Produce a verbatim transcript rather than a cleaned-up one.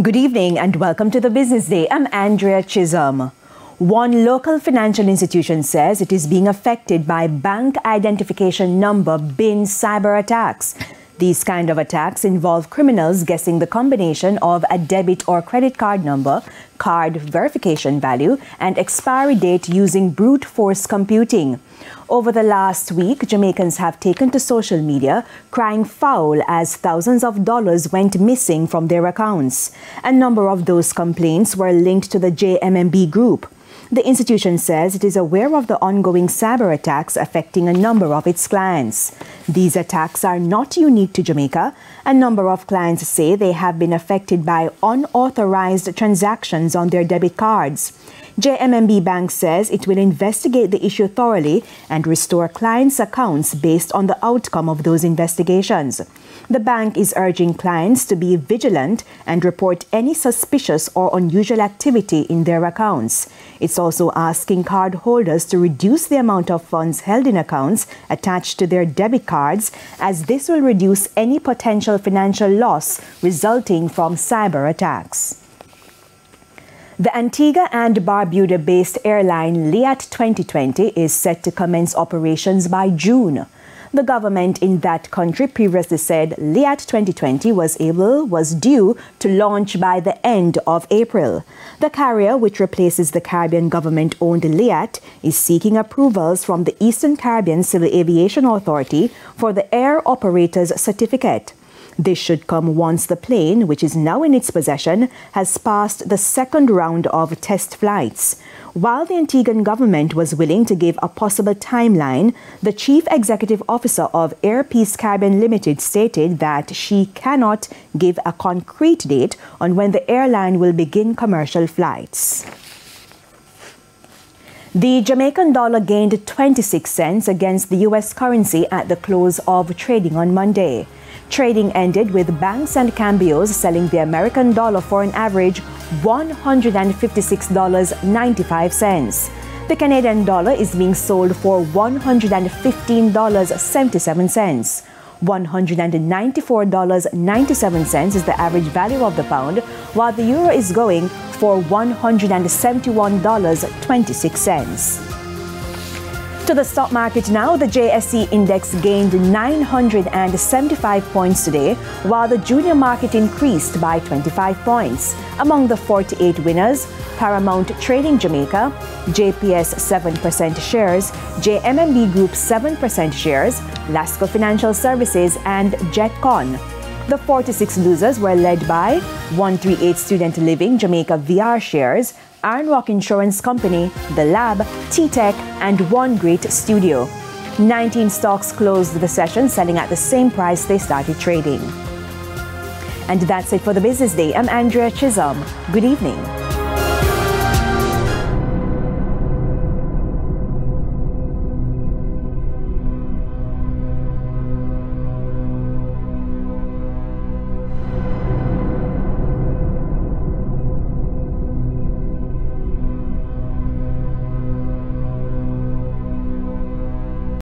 Good evening and welcome to the Business Day. I'm Andrea Chisholm. One local financial institution says it is being affected by bank identification number B I N cyber attacks. These kind of attacks involve criminals guessing the combination of a debit or credit card number, card verification value, and expiry date using brute force computing. Over the last week, Jamaicans have taken to social media, crying foul as thousands of dollars went missing from their accounts. A number of those complaints were linked to the J M M B group. The institution says it is aware of the ongoing cyber attacks affecting a number of its clients. These attacks are not unique to Jamaica. A number of clients say they have been affected by unauthorized transactions on their debit cards. J M M B Bank says it will investigate the issue thoroughly and restore clients' accounts based on the outcome of those investigations. The bank is urging clients to be vigilant and report any suspicious or unusual activity in their accounts. It's also asking cardholders to reduce the amount of funds held in accounts attached to their debit cards, as this will reduce any potential financial loss resulting from cyber attacks. The Antigua and Barbuda-based airline Liat twenty twenty is set to commence operations by June. The government in that country previously said Liat twenty twenty was able, was due to launch by the end of April. The carrier, which replaces the Caribbean government-owned Liat, is seeking approvals from the Eastern Caribbean Civil Aviation Authority for the Air Operator's Certificate. This should come once the plane, which is now in its possession, has passed the second round of test flights. While the Antiguan government was willing to give a possible timeline, the chief executive officer of Air Peace Cabin Limited stated that she cannot give a concrete date on when the airline will begin commercial flights. The Jamaican dollar gained twenty-six cents against the U S currency at the close of trading on Monday. Trading ended with banks and cambios selling the American dollar for an average one hundred fifty-six dollars and ninety-five cents. The Canadian dollar is being sold for one hundred fifteen dollars and seventy-seven cents. one hundred ninety-four dollars and ninety-seven cents is the average value of the pound, while the euro is going for one hundred seventy-one dollars and twenty-six cents. To the stock market now, the J S E index gained nine hundred seventy-five points today, while the junior market increased by twenty-five points. Among the forty-eight winners, Paramount Trading Jamaica, J P S seven percent shares, J M M B Group seven percent shares, Lasco Financial Services and JetCon. The forty-six losers were led by one three eight Student Living Jamaica V R shares, Iron Rock Insurance Company, The Lab, T-Tech, and One Great Studio. nineteen stocks closed the session selling at the same price they started trading. And that's it for the Business Day. I'm Andrea Chisholm. Good evening.